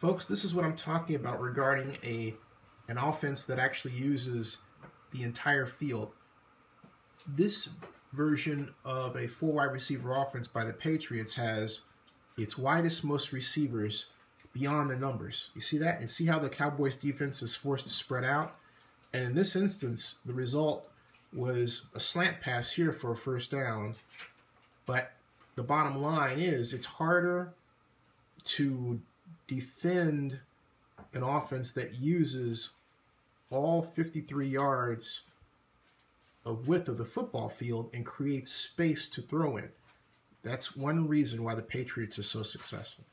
Folks, this is what I'm talking about regarding an offense that actually uses the entire field. This version of a four wide receiver offense by the Patriots has its widest, most receivers beyond the numbers. You see that? And see how the Cowboys defense is forced to spread out? And in this instance, the result was a slant pass here for a first down. But the bottom line is it's harder to defend an offense that uses all 53 yards of width of the football field and creates space to throw in. That's one reason why the Patriots are so successful.